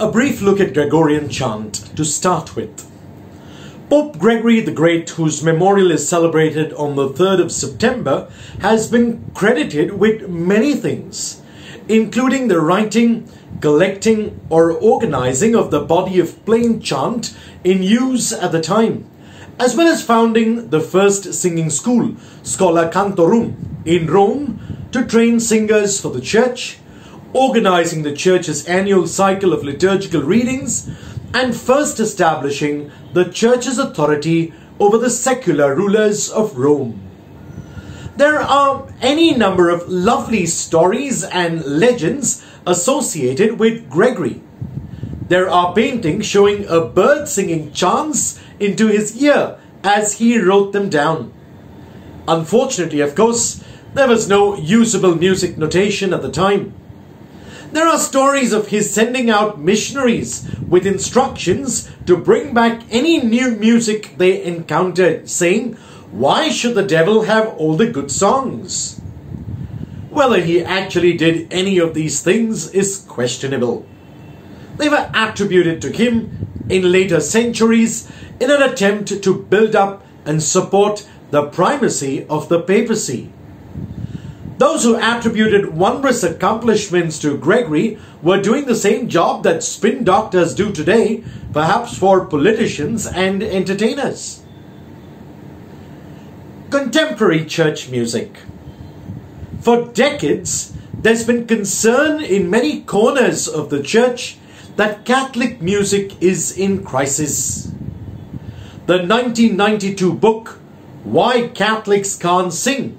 A brief look at Gregorian chant to start with. Pope Gregory the Great, whose memorial is celebrated on the 3rd of September, has been credited with many things, including the writing, collecting or organizing of the body of plain chant in use at the time, as well as founding the first singing school, Schola Cantorum, in Rome to train singers for the church, organizing the church's annual cycle of liturgical readings, and first establishing the church's authority over the secular rulers of Rome. There are any number of lovely stories and legends associated with Gregory. There are paintings showing a bird singing chants into his ear as he wrote them down. Unfortunately, of course, there was no usable music notation at the time. There are stories of his sending out missionaries with instructions to bring back any new music they encountered, saying, "Why should the devil have all the good songs?" Whether he actually did any of these things is questionable. They were attributed to him in later centuries in an attempt to build up and support the primacy of the papacy. Those who attributed wondrous accomplishments to Gregory were doing the same job that spin doctors do today, perhaps for politicians and entertainers. Contemporary church music. For decades, there's been concern in many corners of the church that Catholic music is in crisis. The 1992 book, Why Catholics Can't Sing,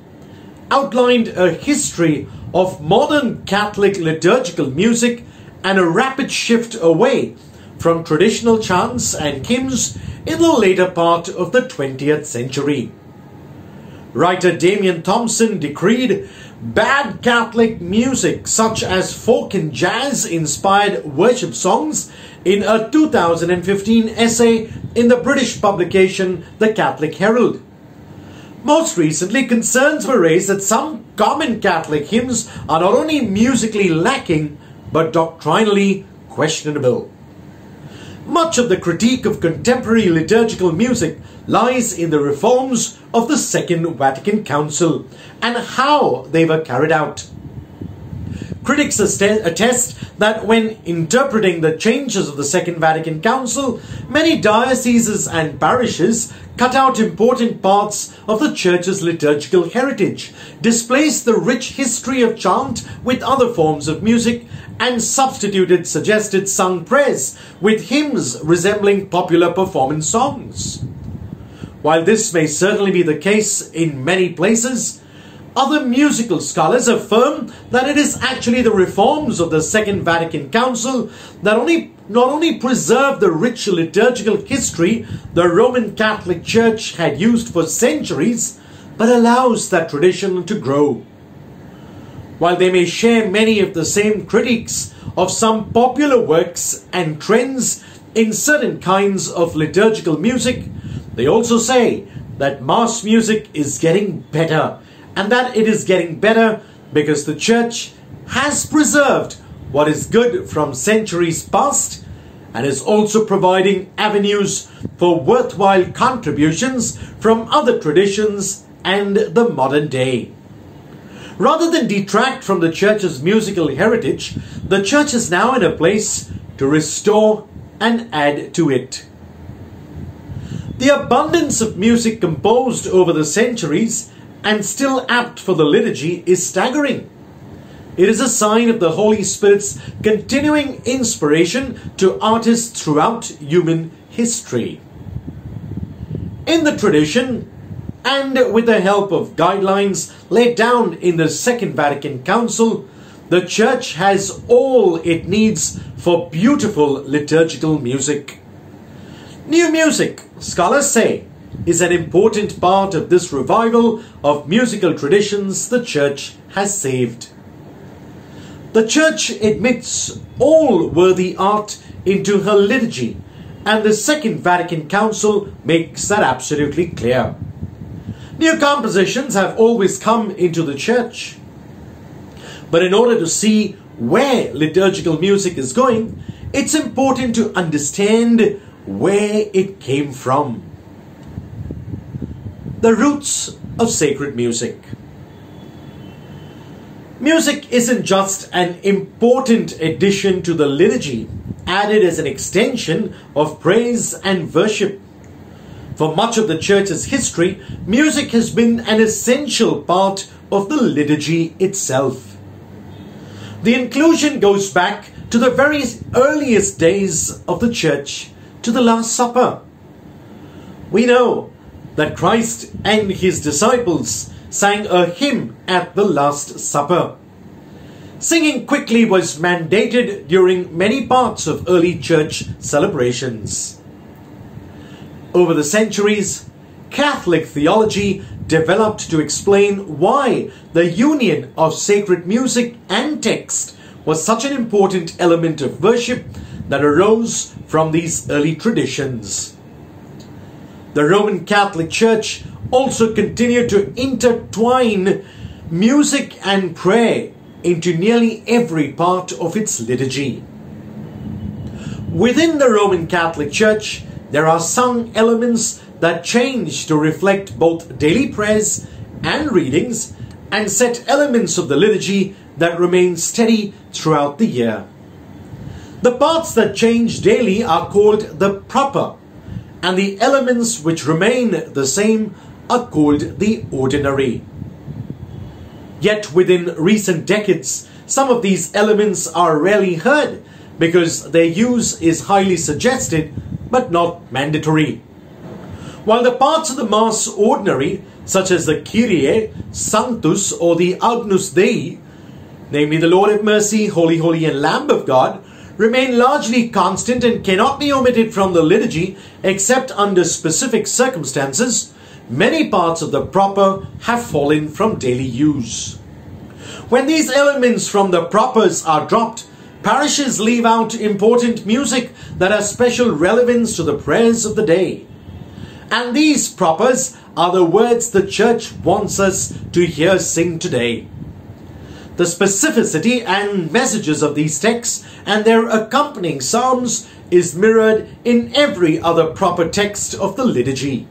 outlined a history of modern Catholic liturgical music and a rapid shift away from traditional chants and hymns in the later part of the 20th century. Writer Damien Thompson decreed bad Catholic music such as folk and jazz-inspired worship songs in a 2015 essay in the British publication The Catholic Herald. Most recently, concerns were raised that some common Catholic hymns are not only musically lacking, but doctrinally questionable. Much of the critique of contemporary liturgical music lies in the reforms of the Second Vatican Council and how they were carried out. Critics attest that when interpreting the changes of the Second Vatican Council, many dioceses and parishes cut out important parts of the Church's liturgical heritage, displaced the rich history of chant with other forms of music, and substituted suggested sung prayers with hymns resembling popular performance songs. While this may certainly be the case in many places, other musical scholars affirm that it is actually the reforms of the Second Vatican Council that not only preserve the rich liturgical history the Roman Catholic Church had used for centuries, but allows that tradition to grow. While they may share many of the same critiques of some popular works and trends in certain kinds of liturgical music, they also say that Mass music is getting better, and that it is getting better because the Church has preserved what is good from centuries past and is also providing avenues for worthwhile contributions from other traditions and the modern day. Rather than detract from the Church's musical heritage, the Church is now in a place to restore and add to it. The abundance of music composed over the centuries and still apt for the liturgy is staggering. It is a sign of the Holy Spirit's continuing inspiration to artists throughout human history. In the tradition, and with the help of guidelines laid down in the Second Vatican Council, the Church has all it needs for beautiful liturgical music. New music, scholars say, is an important part of this revival of musical traditions the Church has saved. The Church admits all worthy art into her liturgy, and the Second Vatican Council makes that absolutely clear. New compositions have always come into the Church, but in order to see where liturgical music is going, it's important to understand where it came from. The roots of sacred music. Music isn't just an important addition to the liturgy, added as an extension of praise and worship. For much of the Church's history, music has been an essential part of the liturgy itself. The inclusion goes back to the very earliest days of the Church, to the Last Supper. We know that Christ and his disciples sang a hymn at the Last Supper. Singing quickly was mandated during many parts of early Church celebrations. Over the centuries, Catholic theology developed to explain why the union of sacred music and text was such an important element of worship that arose from these early traditions. The Roman Catholic Church also continued to intertwine music and prayer into nearly every part of its liturgy. Within the Roman Catholic Church, there are some elements that change to reflect both daily prayers and readings, and set elements of the liturgy that remain steady throughout the year. The parts that change daily are called the proper, and the elements which remain the same are called the ordinary. Yet within recent decades, some of these elements are rarely heard because their use is highly suggested but not mandatory. While the parts of the Mass ordinary, such as the Kyrie, Sanctus or the Agnus Dei, namely the Lord have mercy, Holy, Holy and Lamb of God, remain largely constant and cannot be omitted from the liturgy except under specific circumstances, many parts of the proper have fallen from daily use. When these elements from the propers are dropped, parishes leave out important music that has special relevance to the prayers of the day. And these propers are the words the Church wants us to hear sing today. The specificity and messages of these texts and their accompanying psalms is mirrored in every other proper text of the liturgy.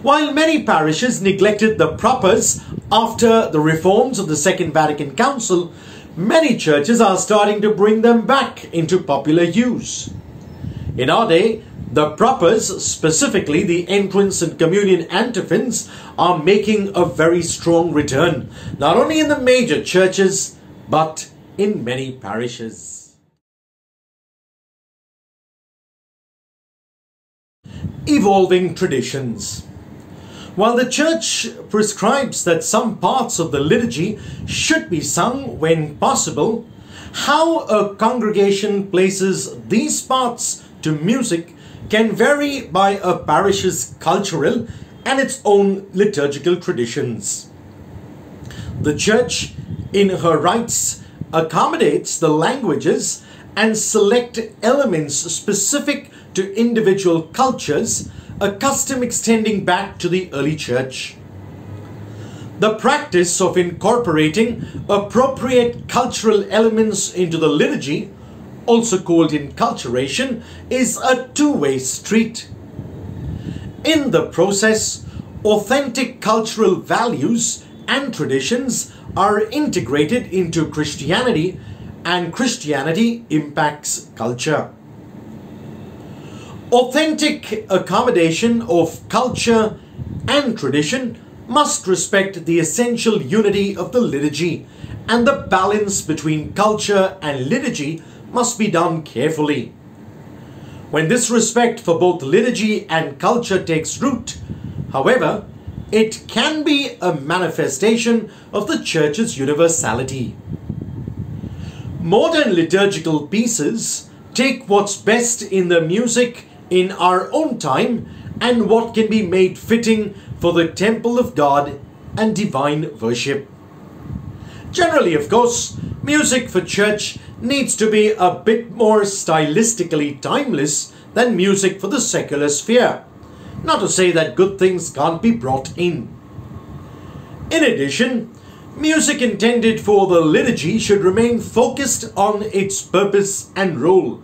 While many parishes neglected the propers after the reforms of the Second Vatican Council, many churches are starting to bring them back into popular use. In our day, the propers, specifically the entrance and communion antiphons, are making a very strong return, not only in the major churches, but in many parishes. Evolving traditions. While the Church prescribes that some parts of the liturgy should be sung when possible, how a congregation places these parts to music can vary by a parish's cultural and its own liturgical traditions. The Church, in her rites, accommodates the languages and select elements specific to individual cultures, a custom extending back to the early Church. The practice of incorporating appropriate cultural elements into the liturgy, also called enculturation, is a two-way street. In the process, authentic cultural values and traditions are integrated into Christianity, and Christianity impacts culture. Authentic accommodation of culture and tradition must respect the essential unity of the liturgy, and the balance between culture and liturgy must be done carefully. When this respect for both liturgy and culture takes root, however, it can be a manifestation of the Church's universality. Modern liturgical pieces take what's best in the music in our own time and what can be made fitting for the temple of God and divine worship. Generally, of course, music for church needs to be a bit more stylistically timeless than music for the secular sphere. Not to say that good things can't be brought in. In addition, Music intended for the liturgy should remain focused on its purpose and role.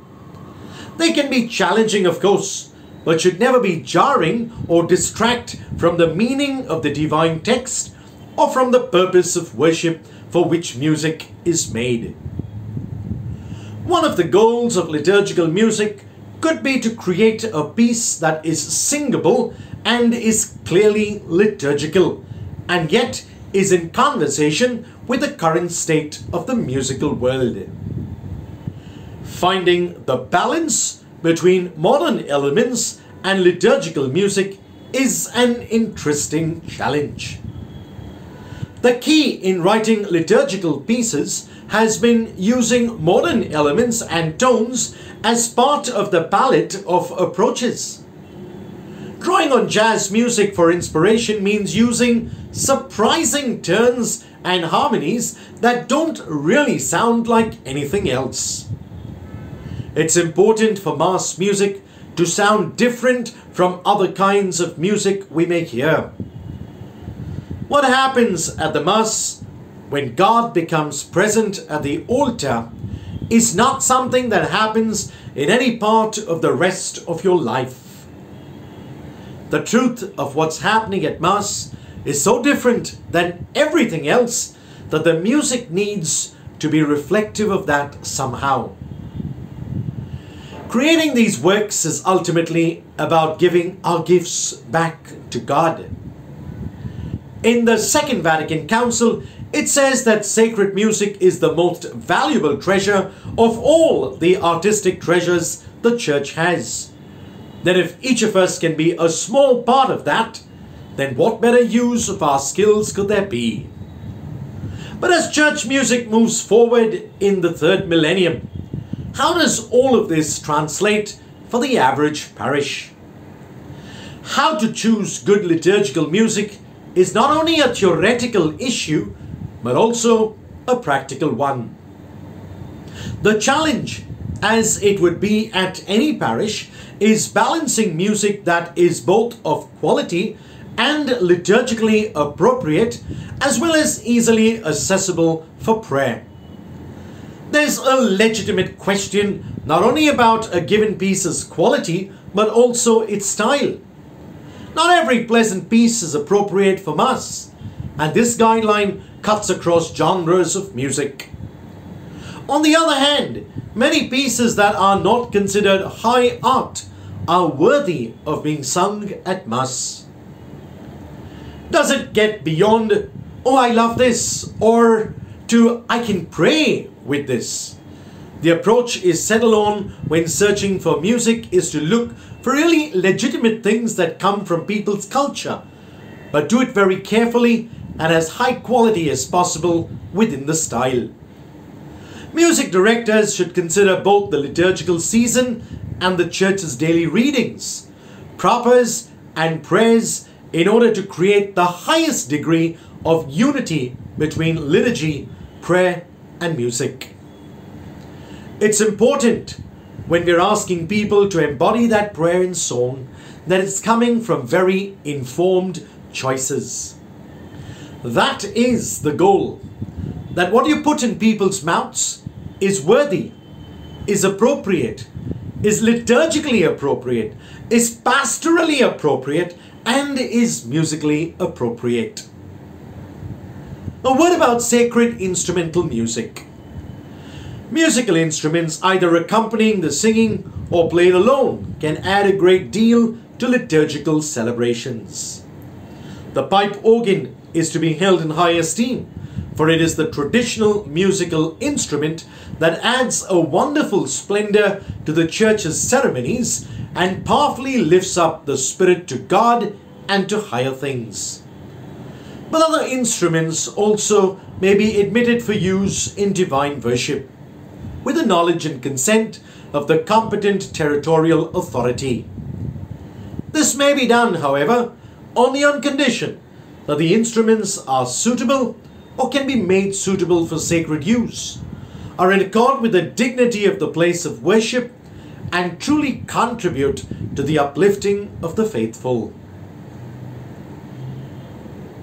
They can be challenging, of course, but should never be jarring or distract from the meaning of the divine text or from the purpose of worship for which music is made. One of the goals of liturgical music could be to create a piece that is singable and is clearly liturgical, and yet is in conversation with the current state of the musical world. Finding the balance between modern elements and liturgical music is an interesting challenge. The key in writing liturgical pieces has been using modern elements and tones as part of the palette of approaches. Drawing on jazz music for inspiration means using surprising turns and harmonies that don't really sound like anything else. It's important for mass music to sound different from other kinds of music we may hear. What happens at the Mass when God becomes present at the altar is not something that happens in any part of the rest of your life. The truth of what's happening at Mass is so different than everything else that the music needs to be reflective of that somehow. Creating these works is ultimately about giving our gifts back to God. In the Second Vatican Council, it says that sacred music is the most valuable treasure of all the artistic treasures the Church has. Then if each of us can be a small part of that, then what better use of our skills could there be? But as church music moves forward in the third millennium, how does all of this translate for the average parish? How to choose good liturgical music is not only a theoretical issue, but also a practical one. The challenge, as it would be at any parish, is balancing music that is both of quality and liturgically appropriate, as well as easily accessible for prayer. There's a legitimate question not only about a given piece's quality, but also its style. Not every pleasant piece is appropriate for Mass, and this guideline cuts across genres of music. On the other hand, many pieces that are not considered high art are worthy of being sung at Mass. Does it get beyond, "Oh, I love this," or to, "I can pray with this"? The approach is settled on when searching for music is to look for really legitimate things that come from people's culture, but do it very carefully and as high quality as possible within the style. Music directors should consider both the liturgical season and the Church's daily readings, propers and prayers, in order to create the highest degree of unity between liturgy, prayer and music. It's important, when we're asking people to embody that prayer in song, that it's coming from very informed choices. That is the goal. That what you put in people's mouths is worthy, is appropriate, is liturgically appropriate, is pastorally appropriate, and is musically appropriate. A word about sacred instrumental music. Musical instruments, either accompanying the singing or played alone, can add a great deal to liturgical celebrations. The pipe organ is to be held in high esteem, for it is the traditional musical instrument that adds a wonderful splendor to the Church's ceremonies and powerfully lifts up the spirit to God and to higher things. But other instruments also may be admitted for use in divine worship, with the knowledge and consent of the competent territorial authority. This may be done, however, only on condition that the instruments are suitable or can be made suitable for sacred use, are in accord with the dignity of the place of worship, and truly contribute to the uplifting of the faithful.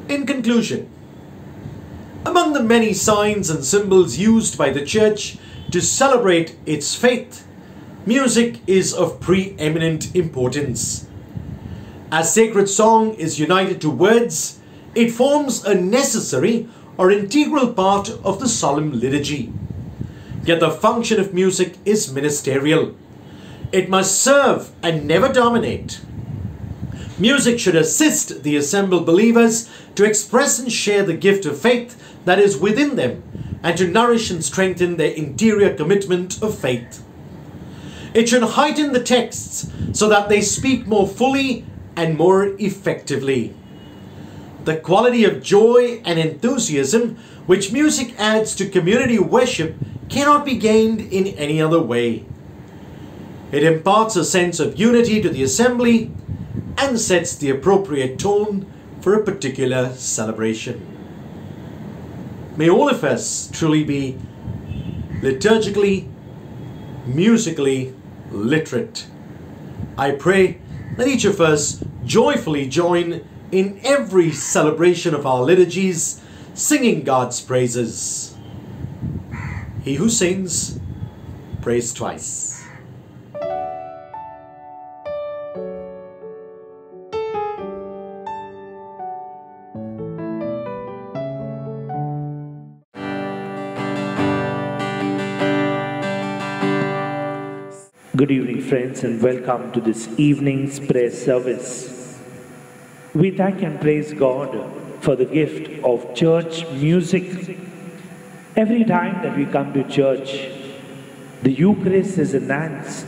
In conclusion, Among the many signs and symbols used by the Church to celebrate its faith, music is of preeminent importance. As sacred song is united to words, it forms a necessary or integral part of the solemn liturgy. Yet the function of music is ministerial. It must serve and never dominate. Music should assist the assembled believers to express and share the gift of faith that is within them and to nourish and strengthen their interior commitment of faith. It should heighten the texts so that they speak more fully and more effectively. The quality of joy and enthusiasm which music adds to community worship cannot be gained in any other way. It imparts a sense of unity to the assembly and sets the appropriate tone for a particular celebration. May all of us truly be liturgically, musically literate. I pray that each of us joyfully join in every celebration of our liturgies, singing God's praises. He who sings, prays twice. Good evening, friends, and welcome to this evening's prayer service. We thank and praise God for the gift of church music. Every time that we come to church, the Eucharist is enhanced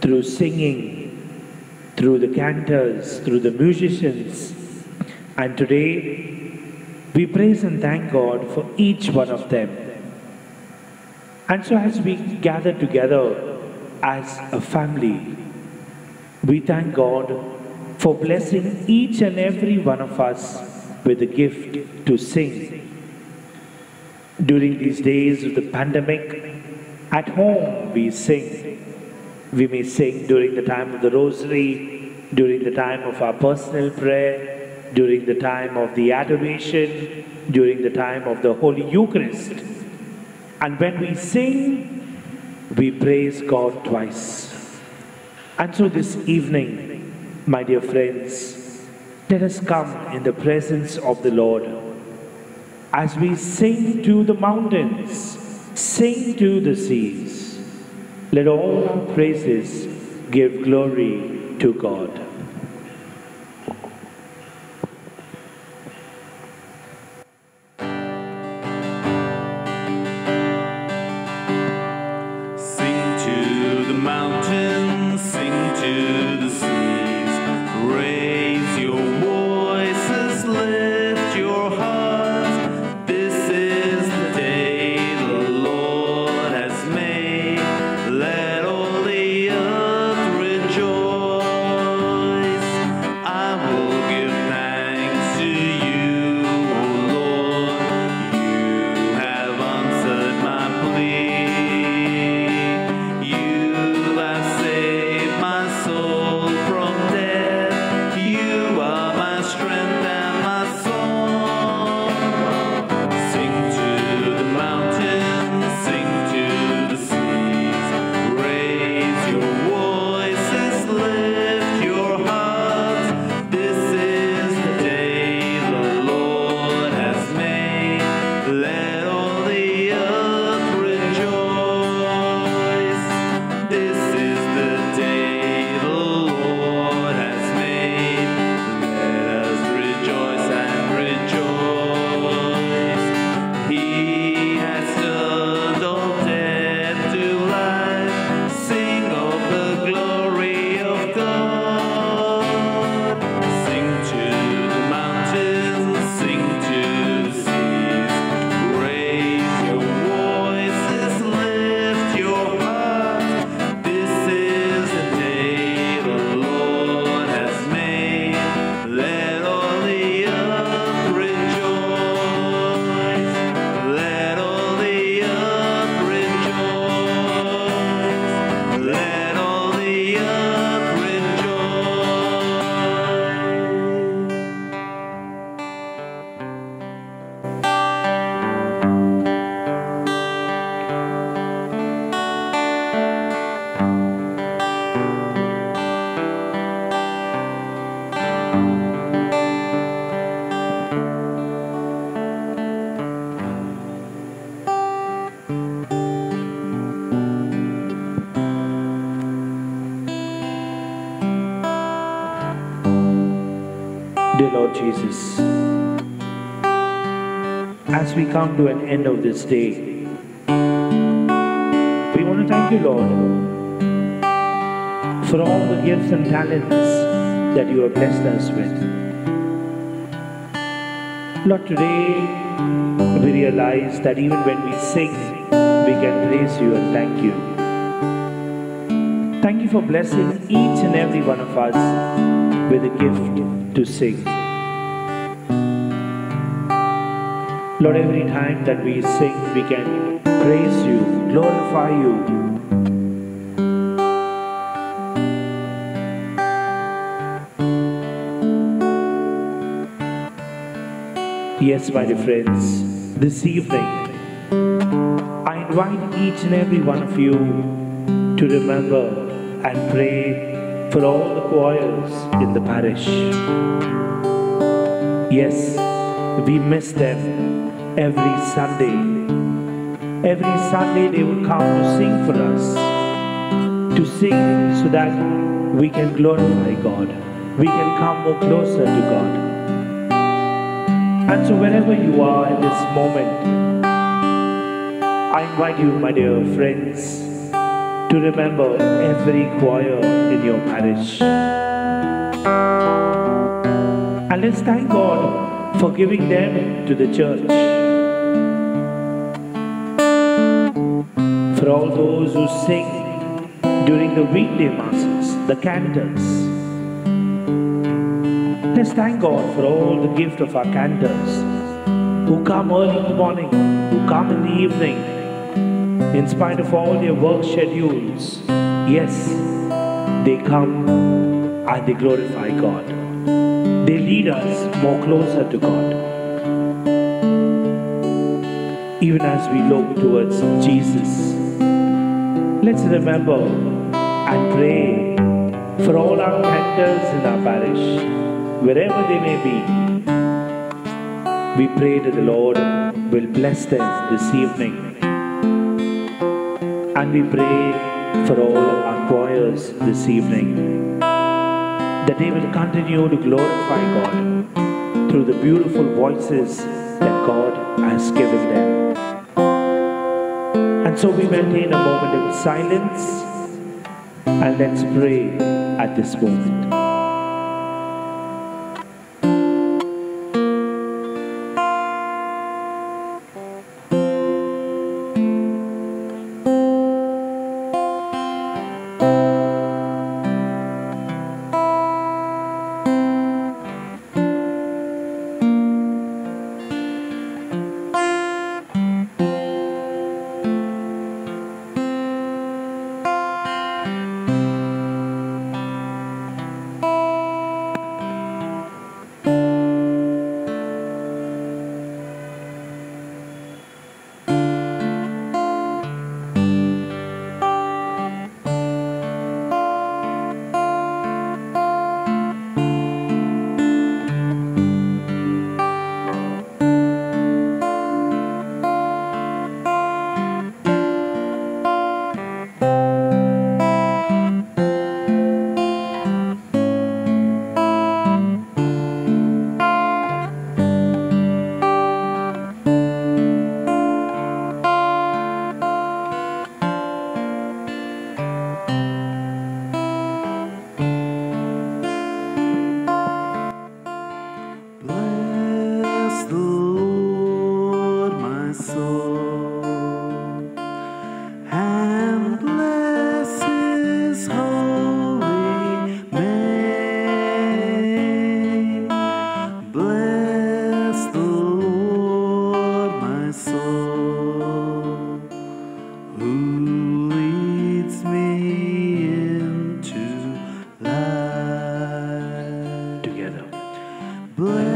through singing, through the cantors, through the musicians. And today, we praise and thank God for each one of them. And so as we gather together, as a family, we thank God for blessing each and every one of us with the gift to sing. During these days of the pandemic, at home we sing. We may sing during the time of the rosary, during the time of our personal prayer, during the time of the adoration, during the time of the Holy Eucharist. And when we sing, we praise God twice. And so this evening, my dear friends, let us come in the presence of the Lord. As we sing to the mountains, sing to the seas, let all our praises give glory to God. Jesus. As we come to an end of this day, we want to thank you, Lord, for all the gifts and talents that you have blessed us with. Lord, today we realize that even when we sing, we can praise you and thank you. Thank you for blessing each and every one of us with a gift to sing. Lord, every time that we sing, we can praise you, glorify you. Yes, my dear friends, this evening, I invite each and every one of you to remember and pray for all the choirs in the parish. Yes, we miss them every Sunday. Every Sunday they would come to sing for us, to sing so that we can glorify God, we can come more closer to God. And so wherever you are at this moment, I invite you, my dear friends, to remember every choir in your parish. And let's thank God for giving them to the church. For all those who sing during the weekday masses, the cantors. Let's thank God for all the gift of our cantors who come early in the morning, who come in the evening, in spite of all their work schedules. Yes, they come and they glorify God. They lead us more closer to God. Even as we look towards Jesus, let's remember and pray for all our cantors in our parish, wherever they may be. We pray that the Lord will bless them this evening. And we pray for all our choirs this evening, that they will continue to glorify God through the beautiful voices that God has given them. And so we maintain a moment of silence, and let's pray at this moment. Bless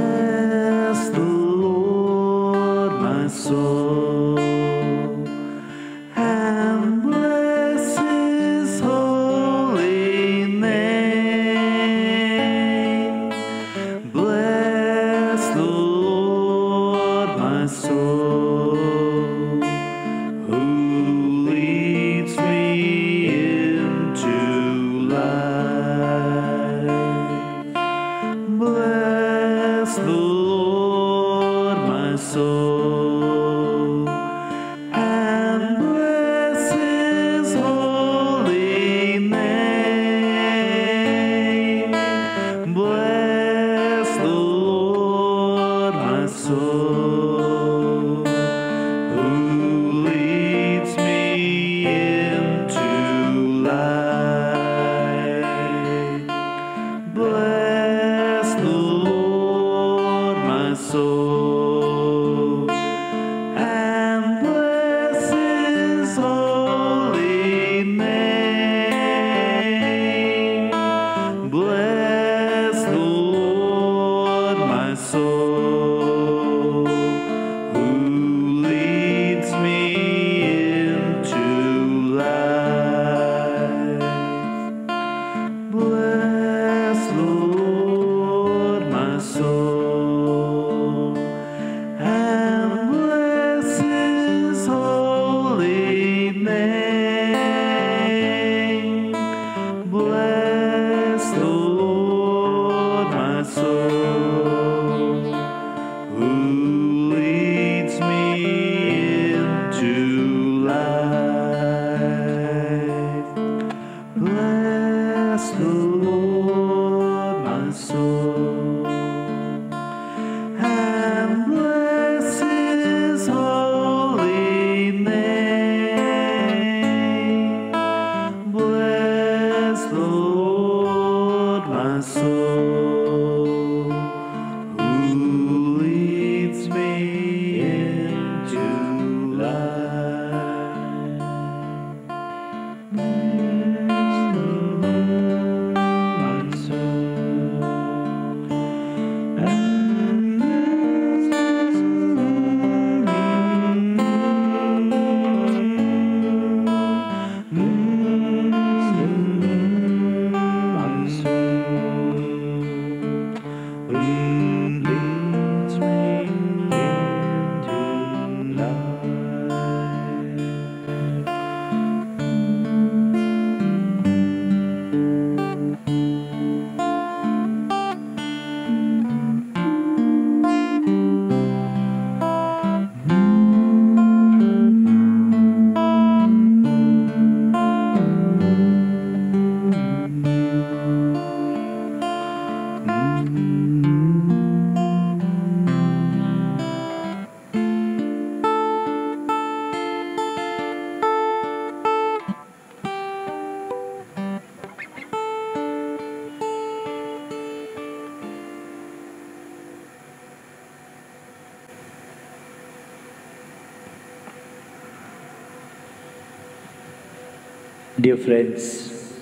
Dear friends,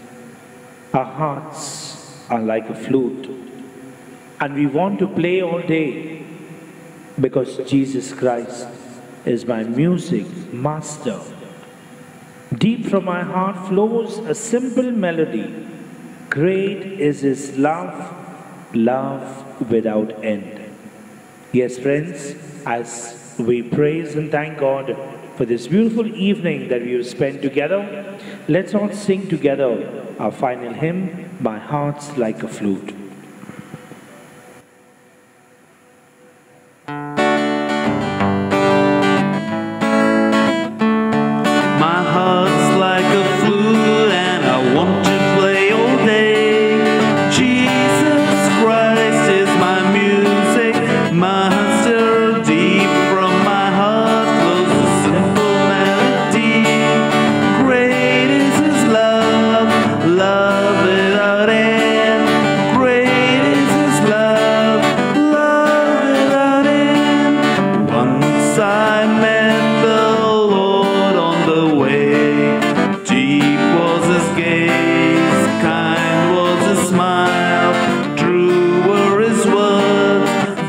our hearts are like a flute, and we want to play all day because Jesus Christ is my music master. Deep from my heart flows a simple melody. Great is His love, love without end. Yes, friends, as we praise and thank God for this beautiful evening that we have spent together, let's all sing together our final hymn, My Heart's Like a Flute.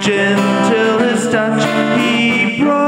Gentle his touch, he brought